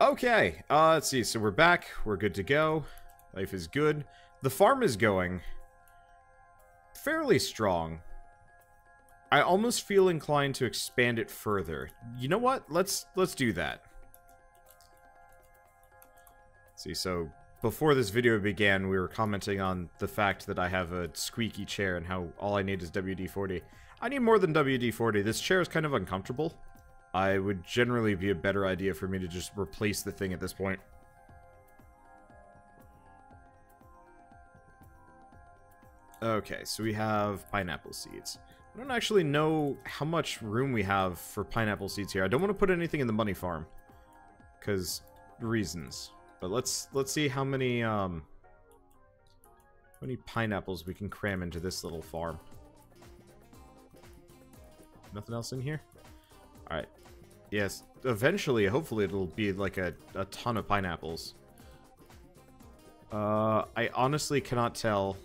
Okay, let's see. So we're back. We're good to go. Life is good. The farm is going fairly strong. I almost feel inclined to expand it further. You know what? Let's do that. Let's see, so before this video began, we were commenting on the fact that I have a squeaky chair and how all I need is WD-40. I need more than WD-40. This chair is kind of uncomfortable. I would generally be a better idea for me to just replace the thing at this point. Okay, so we have pineapple seeds. I don't actually know how much room we have for pineapple seeds here. I don't want to put anything in the money farm, because reasons. But let's see how many pineapples we can cram into this little farm. Nothing else in here? Alright. Yes, eventually, hopefully, it'll be like a ton of pineapples. I honestly cannot tell.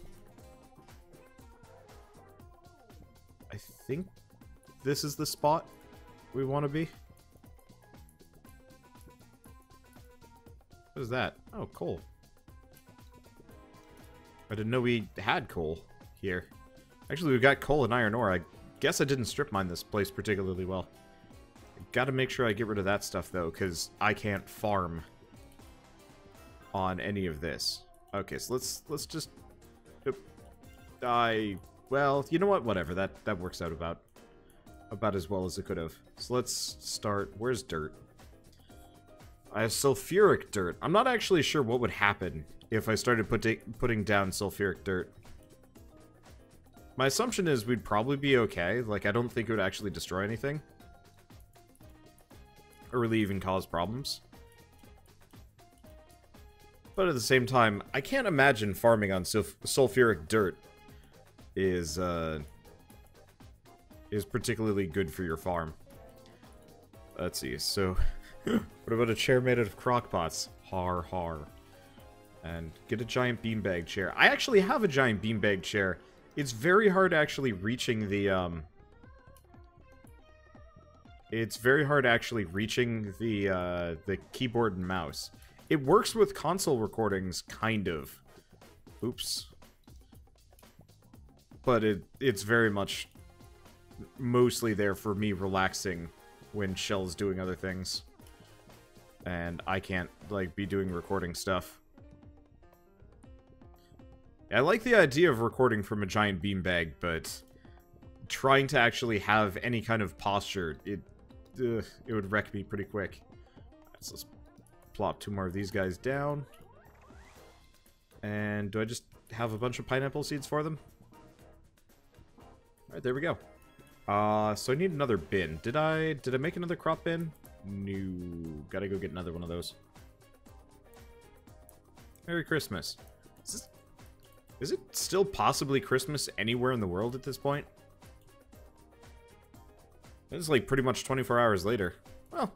I think this is the spot we want to be. What is that? Oh, coal. I didn't know we had coal here. Actually, we've got coal and iron ore. I guess I didn't strip mine this place particularly well. I gotta make sure I get rid of that stuff, though, because I can't farm on any of this. Okay, so let's just... Well, you know what? Whatever. That works out about as well as it could have. So let's start. Where's dirt? I have sulfuric dirt. I'm not actually sure what would happen if I started putting down sulfuric dirt. My assumption is we'd probably be okay. Like, I don't think it would actually destroy anything. Or really even cause problems. But at the same time, I can't imagine farming on sulfuric dirt is particularly good for your farm. Let's see, so... what about a chair made out of crock pots? Har har. And get a giant beanbag chair. I actually have a giant beanbag chair. It's very hard actually reaching the, It's very hard actually reaching the keyboard and mouse. It works with console recordings, kind of. Oops. But it's very much mostly there for me relaxing when Shell's doing other things. And I can't, like, be doing recording stuff. I like the idea of recording from a giant beanbag, but trying to actually have any kind of posture, it would wreck me pretty quick. So let's plop two more of these guys down. And do I just have a bunch of pineapple seeds for them? Alright, there we go. So I need another bin. Did I make another crop bin? No. Gotta go get another one of those. Merry Christmas. Is it still possibly Christmas anywhere in the world at this point? It's like pretty much 24 hours later. Well,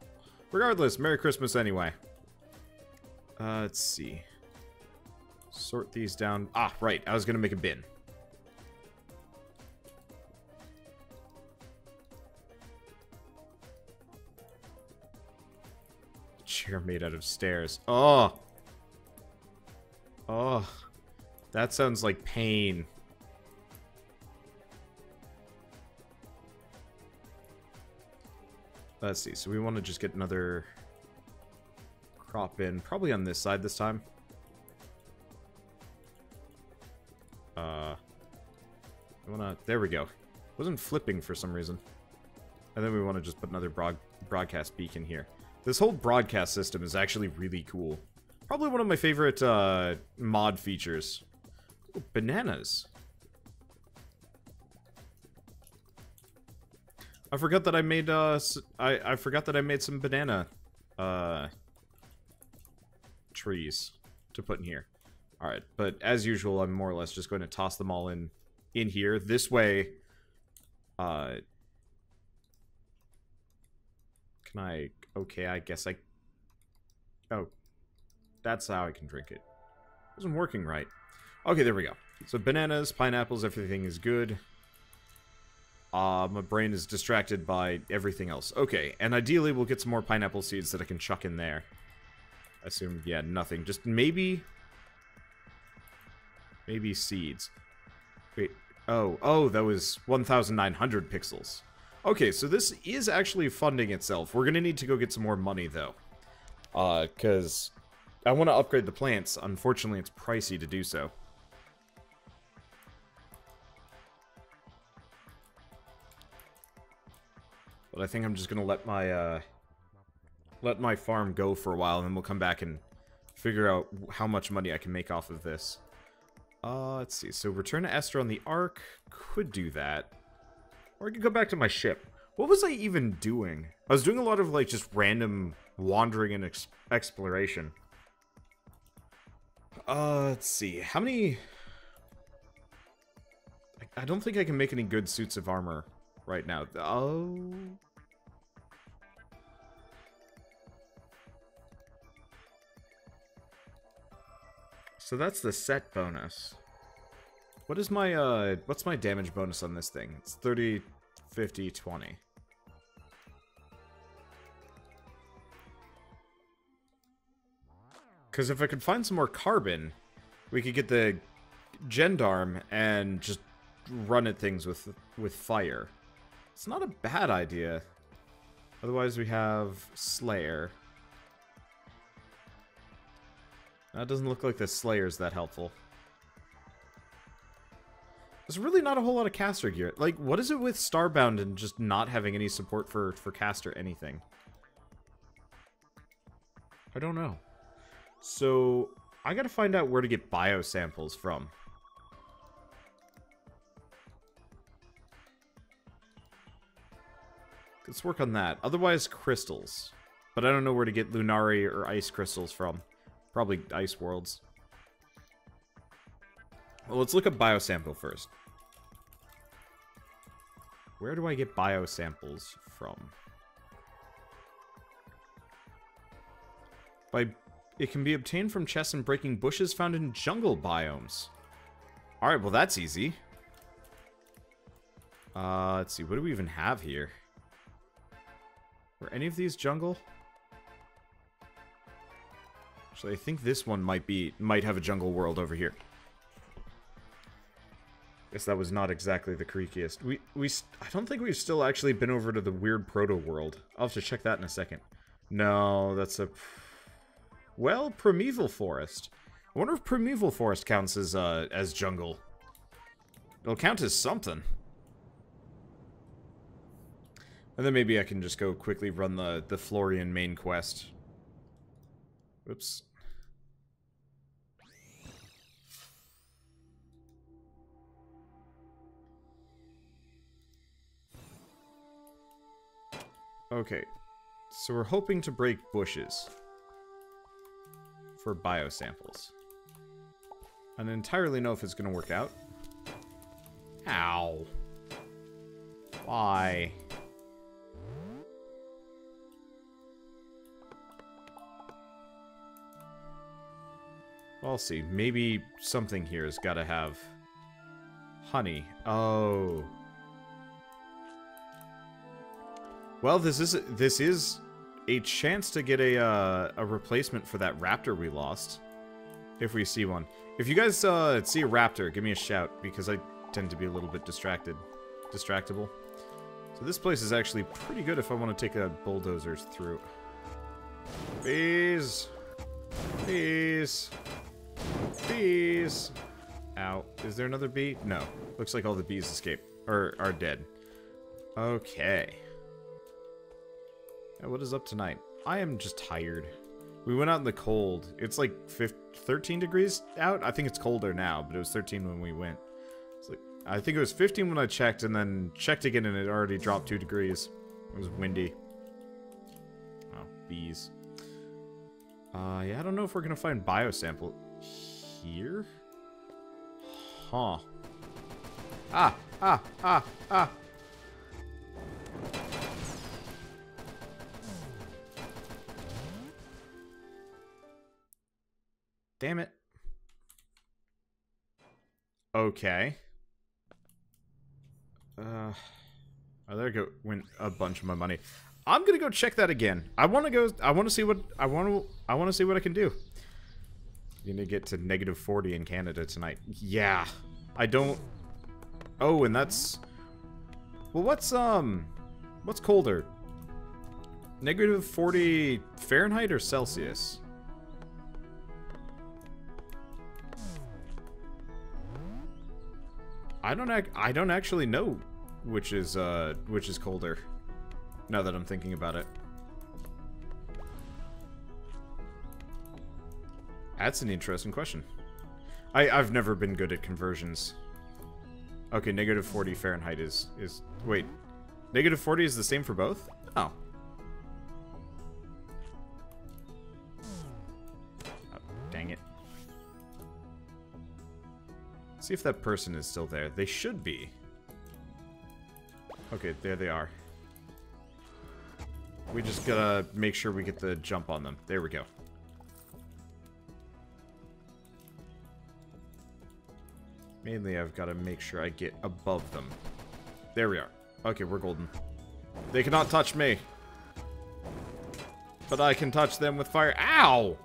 regardless, Merry Christmas anyway. Let's see. Sort these down. Ah, right. I was gonna make a bin. Chair made out of stairs. Oh! Oh. That sounds like pain. Let's see. So we want to just get another crop in. Probably on this side this time. I wanna... There we go. Wasn't flipping for some reason. And then we want to just put another broadcast beacon here. This whole broadcast system is actually really cool. Probably one of my favorite mod features. Ooh, bananas. I forgot that I made I forgot that I made some banana trees to put in here. All right, but as usual, I'm more or less just going to toss them all in here. This way, can I? Okay, I guess I... Oh. That's how I can drink it. It wasn't working right. Okay, there we go. So bananas, pineapples, everything is good. My brain is distracted by everything else. Okay, and ideally we'll get some more pineapple seeds that I can chuck in there. I assume, yeah, nothing. Just maybe seeds. Wait, oh, that was 1,900 pixels. Okay, so this is actually funding itself. We're gonna need to go get some more money, though. Because I want to upgrade the plants. Unfortunately, it's pricey to do so. But I think I'm just gonna let my farm go for a while, and then we'll come back and figure out how much money I can make off of this. Let's see. So return to Esther on the Ark. Could do that. Or I could go back to my ship. What was I even doing? I was doing a lot of, like, just random wandering and exploration. Let's see. How many... I don't think I can make any good suits of armor right now. Oh... So that's the set bonus. What is my, what's my damage bonus on this thing? It's 30, 50, 20. Because if I could find some more carbon, we could get the gendarm and just run at things with fire. It's not a bad idea. Otherwise we have Slayer. That doesn't look like the Slayer's that helpful. There's really not a whole lot of caster gear. Like, what is it with Starbound and just not having any support for caster anything? I don't know. So, I gotta find out where to get bio samples from. Let's work on that. Otherwise, crystals. But I don't know where to get Lunari or ice crystals from. Probably ice worlds. Well, let's look at biosample first. Where do I get biosamples from? It can be obtained from chests and breaking bushes found in jungle biomes. Alright, well that's easy. Let's see, what do we even have here? Were any of these jungle? Actually, I think this one might have a jungle world over here. Guess that was not exactly the creakiest. I don't think we've still actually been over to the weird proto world. I'll have to check that in a second. No, that's a... Well, primeval forest. I wonder if primeval forest counts as jungle. It'll count as something. And then maybe I can just go quickly run the Florian main quest. Oops. Okay, so we're hoping to break bushes for biosamples. I don't entirely know if it's going to work out. Ow. Why? I'll see. Maybe something here has got to have honey. Oh. Well, this is a chance to get a replacement for that raptor we lost, if we see one. If you guys see a raptor, give me a shout, because I tend to be a little bit distractible. So this place is actually pretty good if I want to take a bulldozer through. Please, please, please. Ow! Is there another bee? No. Looks like all the bees escaped or are dead. Okay. What is up tonight? I am just tired. We went out in the cold. It's like 13 degrees out. I think it's colder now, but it was 13 when we went. It's like, I think it was 15 when I checked, and then checked again, and it already dropped 2 degrees. It was windy. Oh, bees. Yeah, I don't know if we're gonna find biosample here. Huh. Ah, ah, ah, ah. Damn it. Okay. There went a bunch of my money. I'm gonna go check that again. I want to go. I want to see what I want to. I want to see what I can do. You need to get to -40 in Canada tonight. Yeah, I don't. Oh, and that's. Well, what's colder? -40 Fahrenheit or Celsius? I don't actually know which is colder. Now that I'm thinking about it. That's an interesting question. I've never been good at conversions. Okay, -40 Fahrenheit is wait. -40 is the same for both? Oh. Oh, dang it. Let's see if that person is still there. They should be. Okay, there they are. We just gotta make sure we get the jump on them. There we go. Mainly, I've gotta make sure I get above them. There we are. Okay, we're golden. They cannot touch me. But I can touch them with fire. Ow!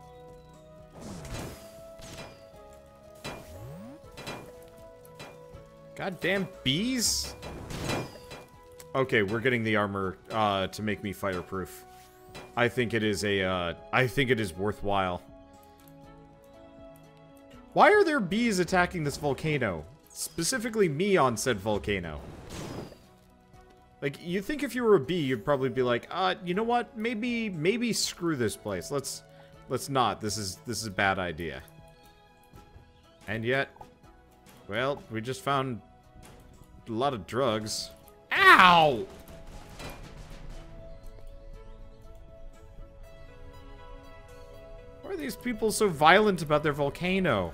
Goddamn bees! Okay, we're getting the armor to make me fireproof. I think it is a. I think it is worthwhile. Why are there bees attacking this volcano? Specifically, me on said volcano. Like, you think if you were a bee, you'd probably be like, you know what? Maybe screw this place. Let's not. This is a bad idea. And yet, well, we just found a lot of drugs. Ow! Why are these people so violent about their volcano?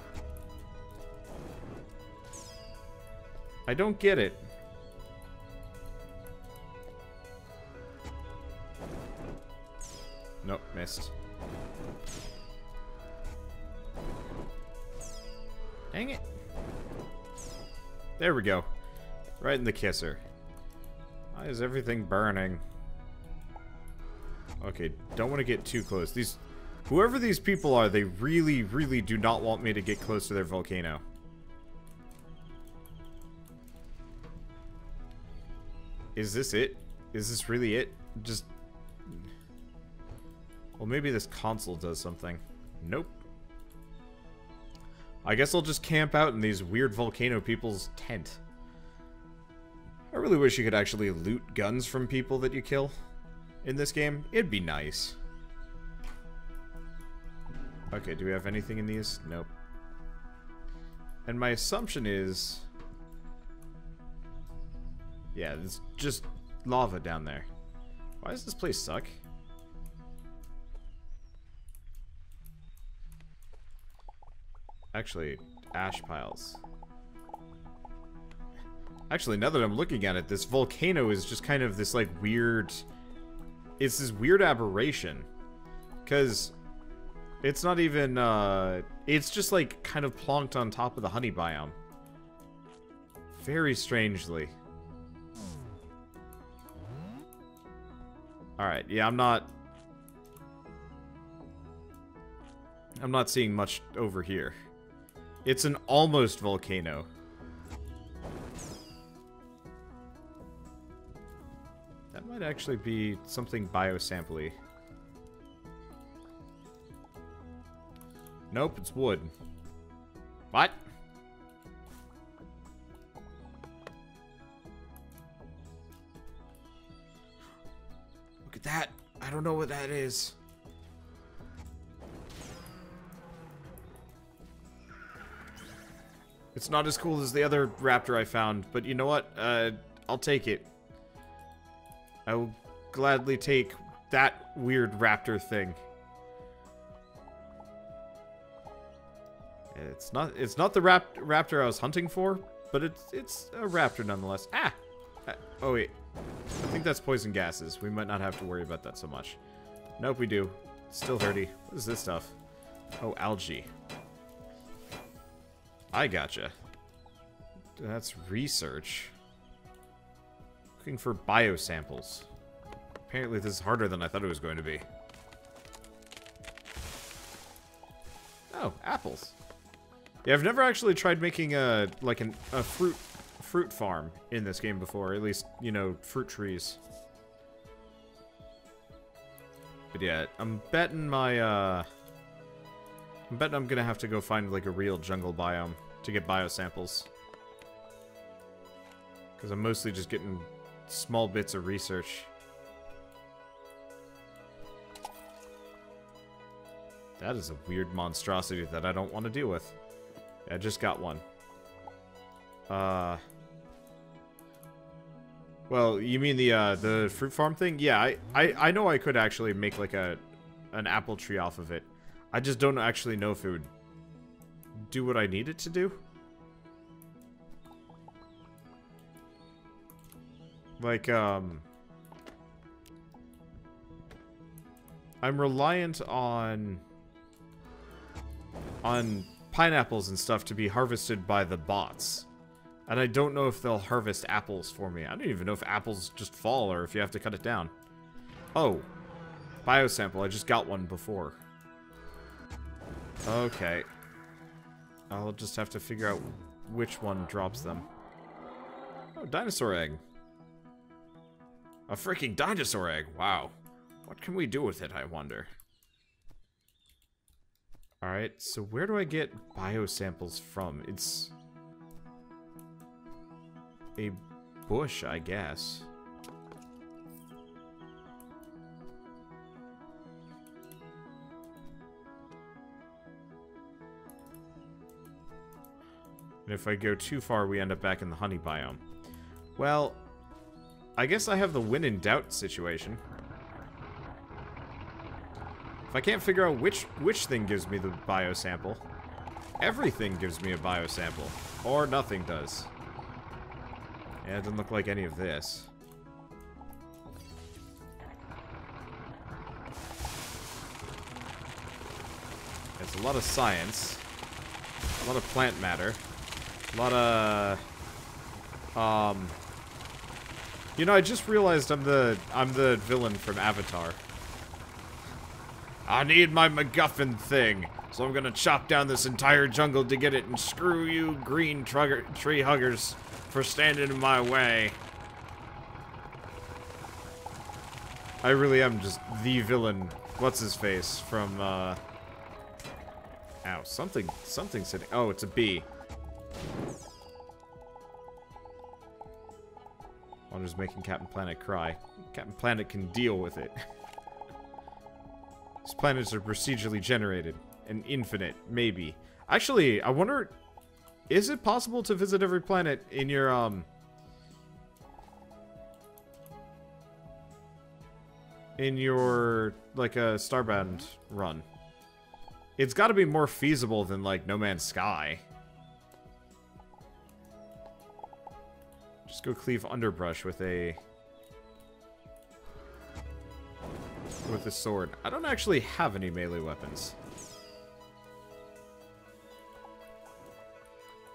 I don't get it. Nope, missed. Dang it. There we go. Right in the kisser. Why is everything burning? Okay, don't want to get too close. Whoever these people are, they really, really do not want me to get close to their volcano. Is this it? Is this really it? Just... Well, maybe this console does something. Nope. I guess I'll just camp out in these weird volcano people's tent. I really wish you could actually loot guns from people that you kill in this game. It'd be nice. Okay, do we have anything in these? Nope. And my assumption is... Yeah, it's just lava down there. Why does this place suck? Actually, ash piles. Actually, now that I'm looking at it, this volcano is just kind of this, like, weird... It's this weird aberration. Because it's not even, It's just, like, kind of plonked on top of the honey biome. Very strangely. Alright, yeah, I'm not seeing much over here. It's an almost volcano. Might actually be something biosample-y. Nope, it's wood. What? Look at that! I don't know what that is. It's not as cool as the other raptor I found, but you know what? I'll take it. I will gladly take that weird raptor thing. It's not the raptor I was hunting for, but it's a raptor nonetheless. Ah! Oh wait. I think that's poison gases. We might not have to worry about that so much. Nope, we do. Still dirty. What is this stuff? Oh, algae. I gotcha. That's research. Looking for biosamples. Apparently this is harder than I thought it was going to be. Oh, apples. Yeah, I've never actually tried making a like a fruit farm in this game before. At least, you know, fruit trees. But yeah, I'm betting my I'm betting I'm gonna have to go find like a real jungle biome to get bio samples. Because I'm mostly just getting small bits of research. That is a weird monstrosity that I don't want to deal with. I just got one. Well, you mean the fruit farm thing? Yeah, I know I could actually make like an apple tree off of it. I just don't actually know if it would do what I need it to do. Like, I'm reliant on pineapples and stuff to be harvested by the bots. And I don't know if they'll harvest apples for me. I don't even know if apples just fall or if you have to cut it down. Oh. Biosample. I just got one before. Okay. I'll just have to figure out which one drops them. Oh, dinosaur egg. A freaking dinosaur egg. Wow. What can we do with it, I wonder? Alright, so where do I get biosamples from? It's a bush, I guess. And if I go too far, we end up back in the honey biome. Well, I guess I have the when in doubt situation. If I can't figure out which thing gives me the biosample, everything gives me a biosample. Or nothing does. Yeah, it doesn't look like any of this. It's a lot of science. A lot of plant matter. A lot of... You know, I just realized I'm the villain from Avatar. I need my MacGuffin thing, so I'm gonna chop down this entire jungle to get it, and screw you green tree huggers for standing in my way. I really am just the villain. What's his face from ow, something said, oh, it's a bee. I'm just making Captain Planet cry. Captain Planet can deal with it. These planets are procedurally generated and infinite, maybe. Actually, I wonder, is it possible to visit every planet in your, like, a Starbound run? It's gotta be more feasible than, like, No Man's Sky. Just go cleave underbrush with a sword. I don't actually have any melee weapons.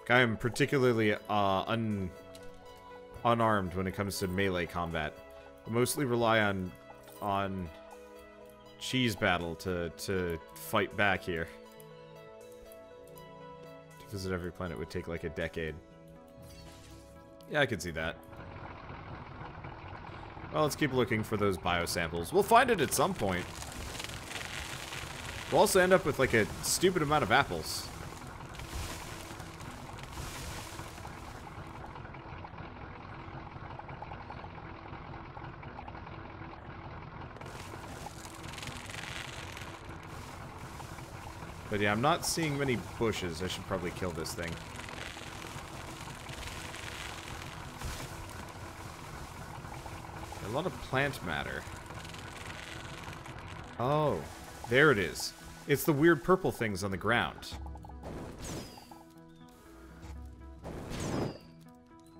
I am particularly unarmed when it comes to melee combat. I mostly rely on cheese battle to fight back here. To visit every planet would take like a decade. Yeah, I could see that. Well, let's keep looking for those biosamples. We'll find it at some point. We'll also end up with like a stupid amount of apples. But yeah, I'm not seeing many bushes. I should probably kill this thing. A lot of plant matter. Oh, there it is. It's the weird purple things on the ground.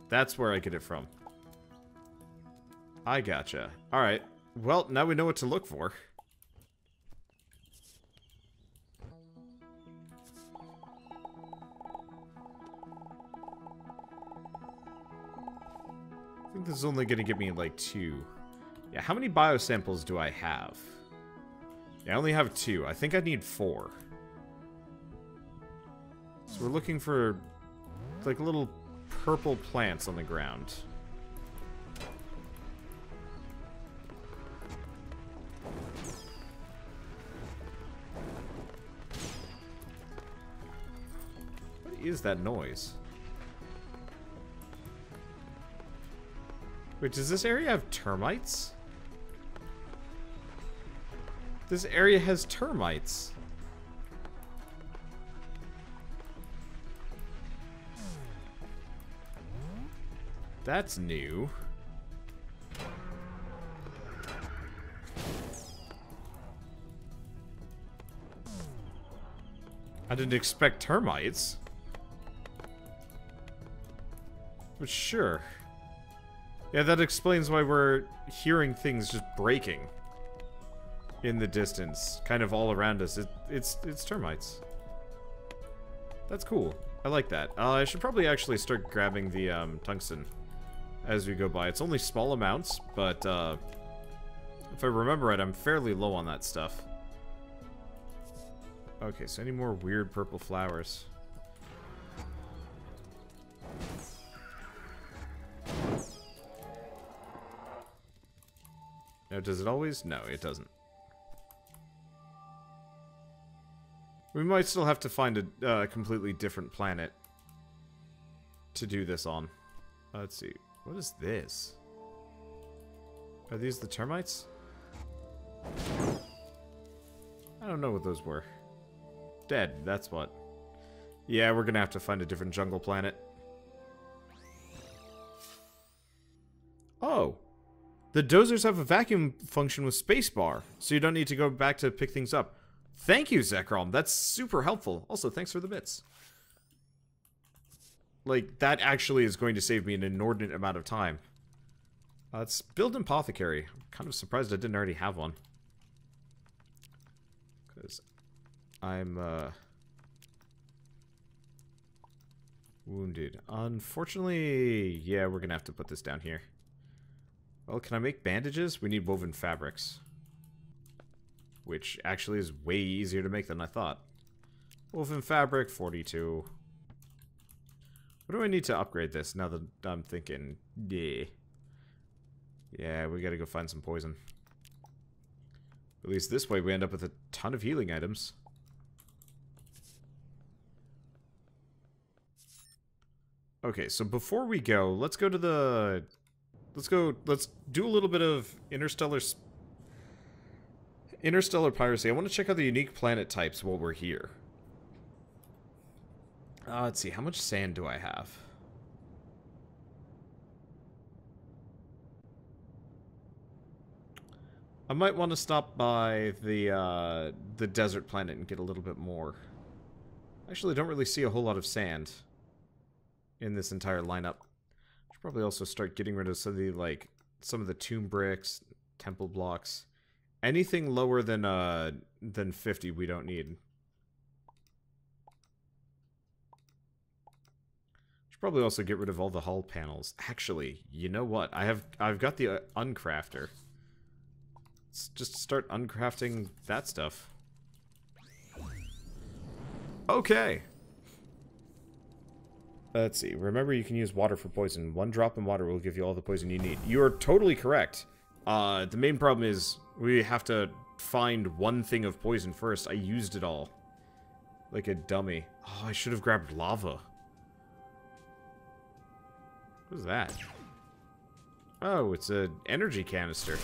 That's where I get it from. I gotcha. Alright. Well, now we know what to look for. This is only gonna give me like two. Yeah, how many biosamples do I have? Yeah, I only have 2. I think I need 4. So we're looking for, like, little purple plants on the ground. What is that noise? Wait, does this area have termites? This area has termites. That's new. I didn't expect termites. But sure. Yeah, that explains why we're hearing things just breaking in the distance, kind of all around us. It's termites. That's cool. I like that. I should probably actually start grabbing the tungsten as we go by. It's only small amounts, but if I remember right, I'm fairly low on that stuff. Okay, so any more weird purple flowers? Now, does it always? No, it doesn't. We might still have to find a completely different planet to do this on. Let's see. What is this? Are these the termites? I don't know what those were. Dead, that's what. Yeah, we're gonna have to find a different jungle planet. Oh! The dozers have a vacuum function with spacebar, so you don't need to go back to pick things up. Thank you, Zekrom. That's super helpful. Also, thanks for the bits. Like, that actually is going to save me an inordinate amount of time. Let's build an apothecary. I'm kind of surprised I didn't already have one. Because I'm, wounded. Unfortunately, yeah, we're gonna have to put this down here. Well, can I make bandages? We need woven fabrics. Which actually is way easier to make than I thought. Woven fabric, 42. What do I need to upgrade this now that I'm thinking? Yeah. Yeah, we gotta go find some poison. At least this way we end up with a ton of healing items. Okay, so before we go, let's go to the... Let's do a little bit of Interstellar piracy. I want to check out the unique planet types while we're here. Let's see, how much sand do I have? I might want to stop by the desert planet and get a little bit more. Actually, I don't really see a whole lot of sand in this entire lineup. I should probably also start getting rid of some of the, like, some of the tomb bricks, temple blocks. Anything lower than 50 we don't need. Should probably also get rid of all the hull panels. Actually, you know what? I've got the uncrafter. Let's just start uncrafting that stuff. Okay. Let's see. Remember, you can use water for poison. One drop in water will give you all the poison you need. You are totally correct. The main problem is we have to find one thing of poison first. I used it all. Like a dummy. Oh, I should have grabbed lava. What is that? Oh, it's an energy canister.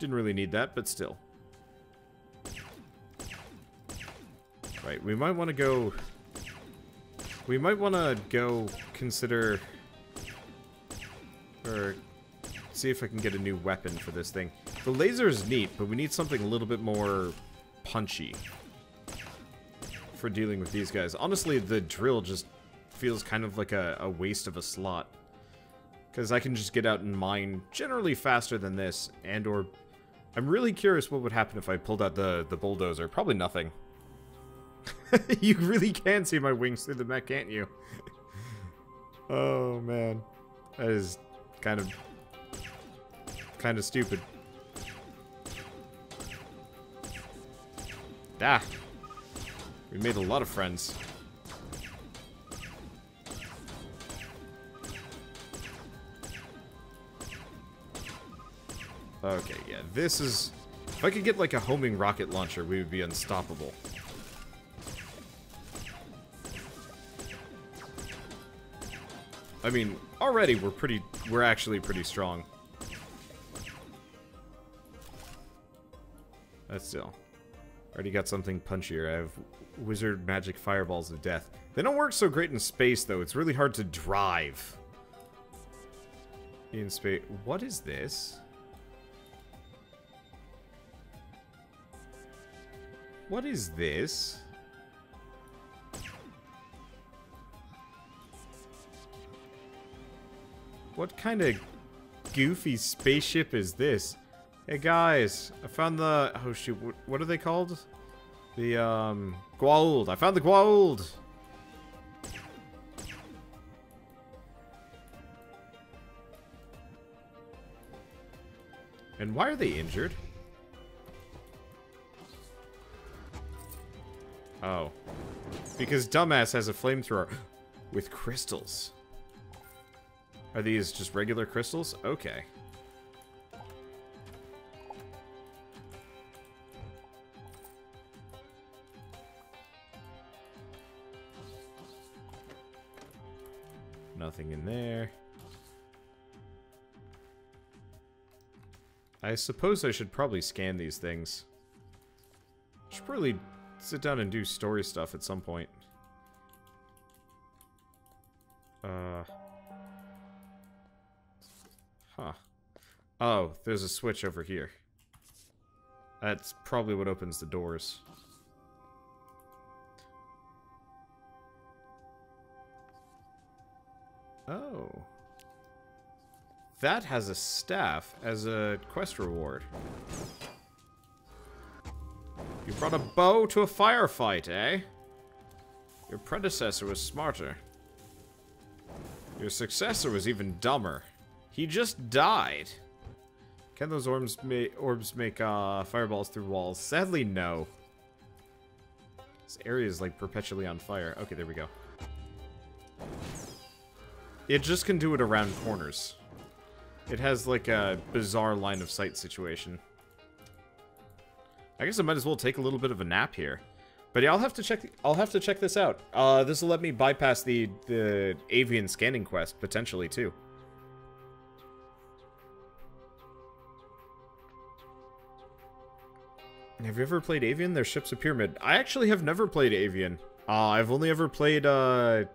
Didn't really need that, but still. Right, we might want to go... We might want to go consider... Or see if I can get a new weapon for this thing. The laser is neat, but we need something a little bit more punchy for dealing with these guys. Honestly, the drill just feels kind of like a waste of a slot, because I can just get out and mine generally faster than this. And or I'm really curious what would happen if I pulled out the bulldozer. Probably nothing. You really can see my wings through the mech, can't you? Oh man, that is kind of kind of stupid. Ah! We made a lot of friends. Okay, yeah, this is... If I could get, like, a homing rocket launcher, we would be unstoppable. I mean, already we're actually pretty strong. That's still. Already got something punchier. I have wizard magic fireballs of death. They don't work so great in space, though. It's really hard to drive. In space. What is this? What is this? What kind of goofy spaceship is this? Hey guys, I found the... Oh shoot, what are they called? The, Goa'uld. I found the Goa'uld! And why are they injured? Oh. Because dumbass has a flamethrower with crystals. Are these just regular crystals? Okay. Nothing in there. I suppose I should probably scan these things. Should probably sit down and do story stuff at some point. Huh. Oh, there's a switch over here. That's probably what opens the doors. Oh. That has a staff as a quest reward. You brought a bow to a firefight, eh? Your predecessor was smarter. Your successor was even dumber. He just died. Can those orbs make fireballs through walls? Sadly, no. This area is like perpetually on fire. Okay, there we go. It just can do it around corners. It has like a bizarre line of sight situation. I guess I might as well take a little bit of a nap here, but yeah, I'll have to check this out. This will let me bypass the avian scanning quest potentially too. Have you ever played Avian? Their ship's a pyramid. I actually have never played Avian. I've only ever played Nova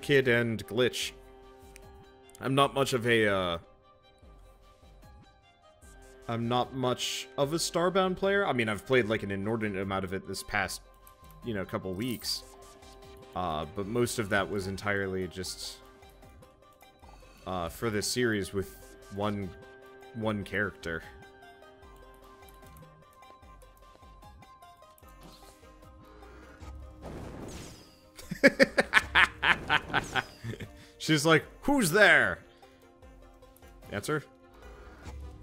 Kid and Glitch. I'm not much of a. I'm not much of a Starbound player. I mean, I've played like an inordinate amount of it this past, you know, couple weeks. But most of that was entirely just for this series with one character. She's like, "Who's there?" Answer.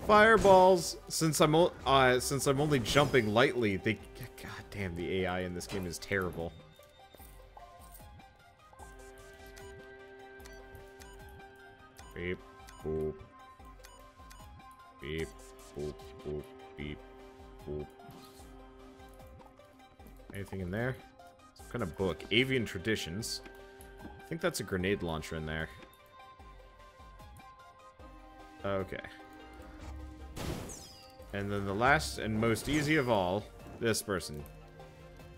Fireballs. Since I'm only jumping lightly, they. God damn, the AI in this game is terrible. Beep boop. Beep boop boop beep boop. Anything in there? Some kind of book. Avian Traditions. I think that's a grenade launcher in there. Okay. And then the last and most easy of all, this person.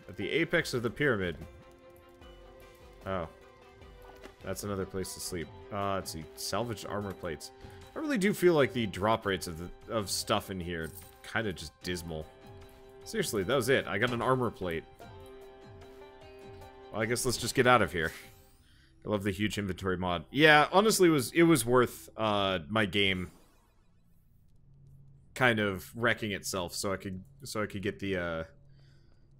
At the apex of the pyramid. Oh. That's another place to sleep. Let's see. Salvaged armor plates. I really do feel like the drop rates of stuff in here kind of just dismal. Seriously, that was it. I got an armor plate. Well, I guess let's just get out of here. I love the huge inventory mod. Yeah, honestly, it was worth my game kind of wrecking itself so I could get the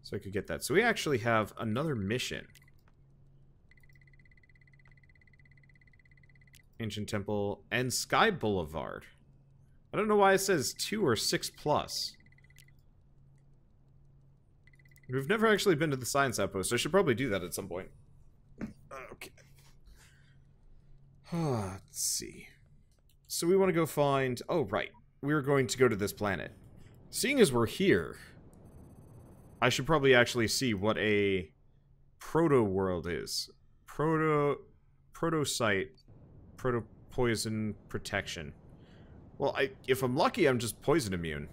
so I could get that. So we actually have another mission. Ancient Temple and Sky Boulevard. I don't know why it says 2 or 6 plus. We've never actually been to the science outpost. I should probably do that at some point. Okay. Let's see. So we want to go find... Oh, right. We're going to go to this planet. Seeing as we're here, I should probably actually see what a proto-world is. Proto-site. Proto-poison protection. Well, if I'm lucky, I'm just poison immune.